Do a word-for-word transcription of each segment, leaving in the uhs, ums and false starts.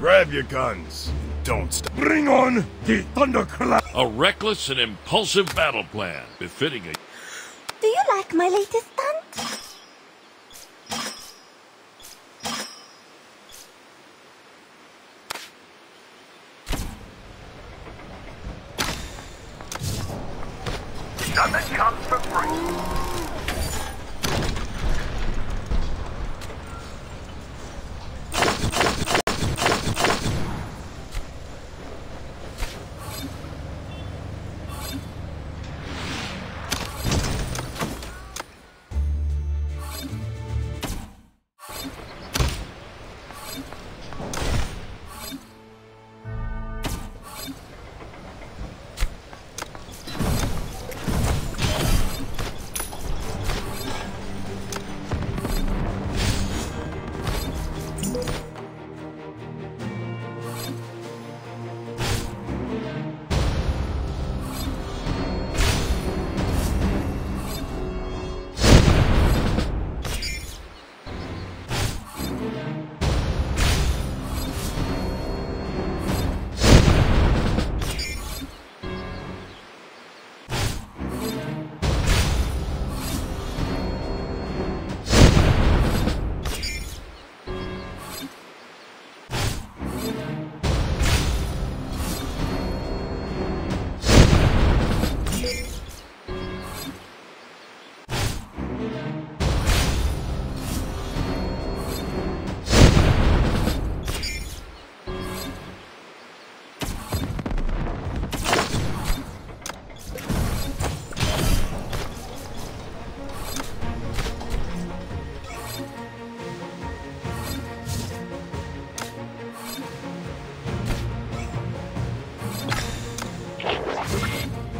Grab your guns and don't stop. Bring on the thunderclap! A reckless and impulsive battle plan befitting a... Do you like my latest stunt? None that comes for free.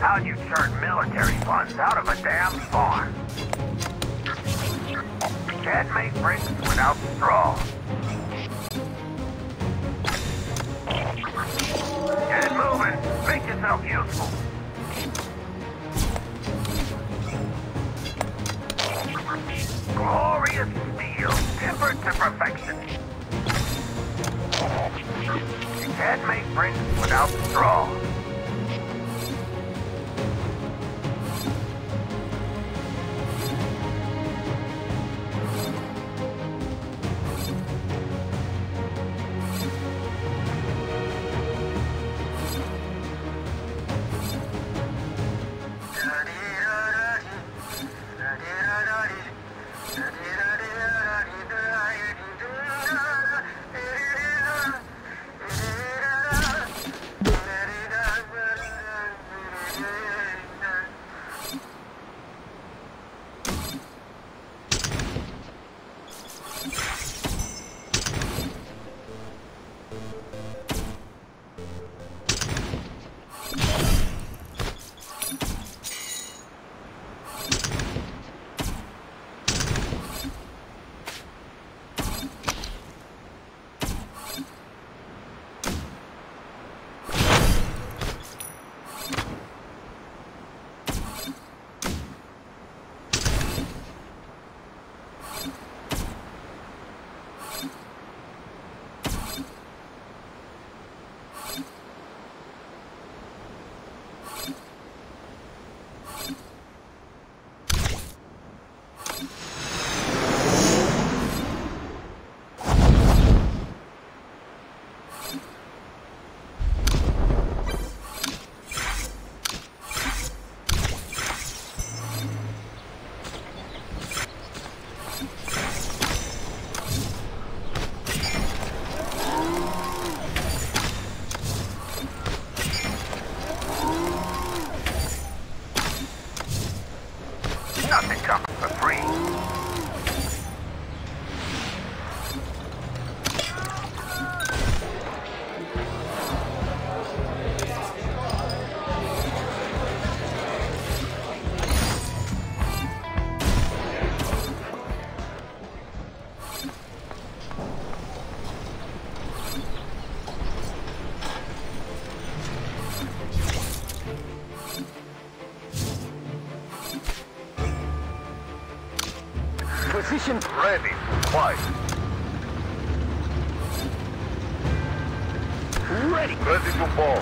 How'd you turn military funds out of a damn farm? Can't make bricks without straw. Get it moving. Make yourself useful. Glorious steel, tempered to perfection. You can't make sprint without the straw. Position ready. Flight. Ready. Ready to ball.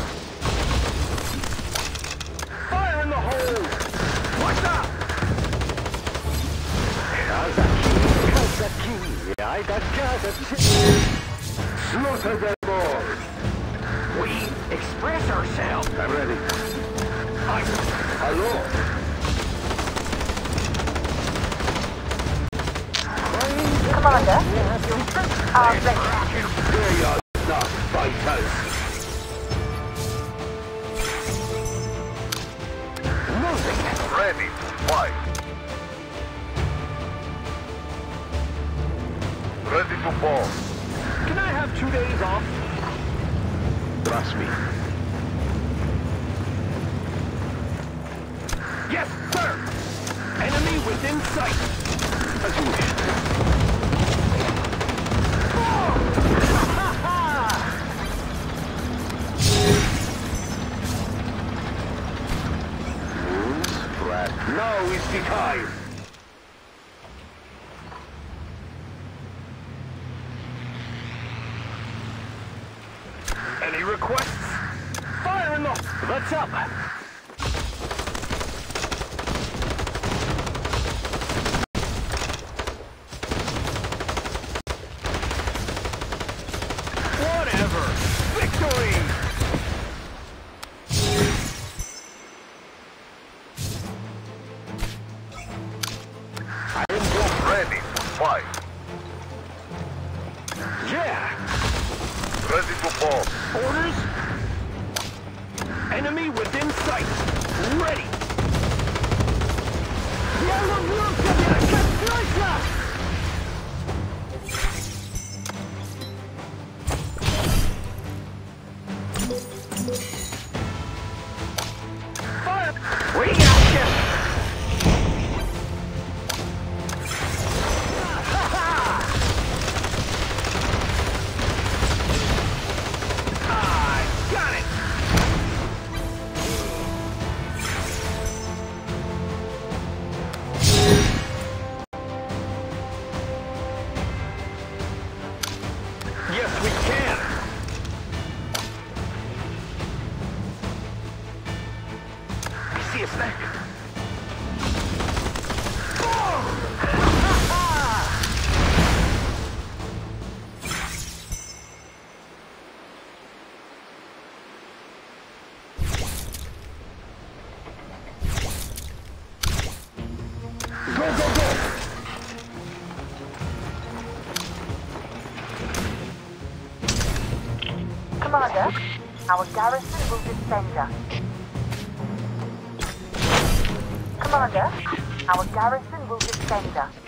Fire in the hole. Watch out. Slaughter them all. We express ourselves. I'm ready. I. Hello. Commander, your troops are ready. They are not fighters. Moving and ready to fight. Ready to fall. Can I have two days off? Trust me. Yes, sir! Enemy within sight. As you wish. Now is the time. Any requests? Fire in the... Let's up. Whatever. Victory! see a snake. Commander, our garrison will defend us. Commander, our garrison will defend us.